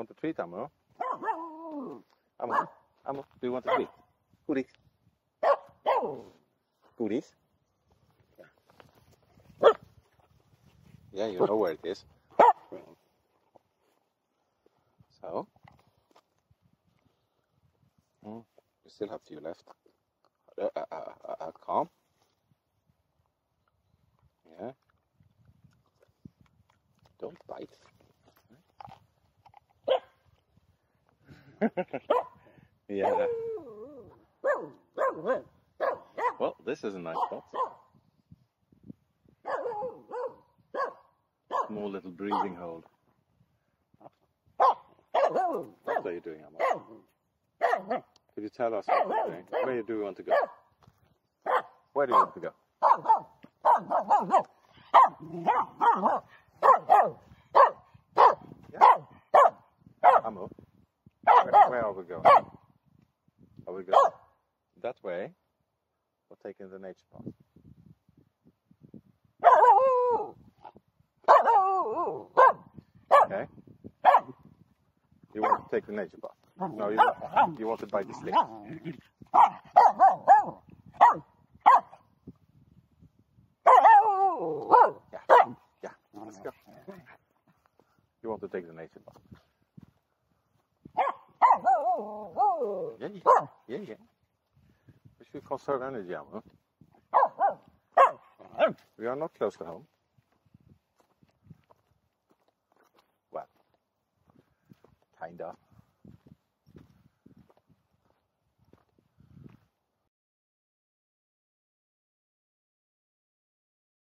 want a treat, Aamu? Aamu, do you want a treat? Goodies. Goodies? Yeah. Yeah, you know where it is. So? You still have few left. Calm. Yeah. Don't bite. Yeah. Well, this is a nice spot. Small little breathing hole. What are you doing, Aamu? Could you tell us what you're doing? Where do you want to go? Where do you want to go? Yeah. Aamu, where are we going? Are we going that way or taking the nature path? Okay. You want to take the nature path? No, you want to bite the stick. Yeah, let's go. You want to take the nature path. Yeah. We should conserve energy, Aamu. We are not close to home. Well, kinda.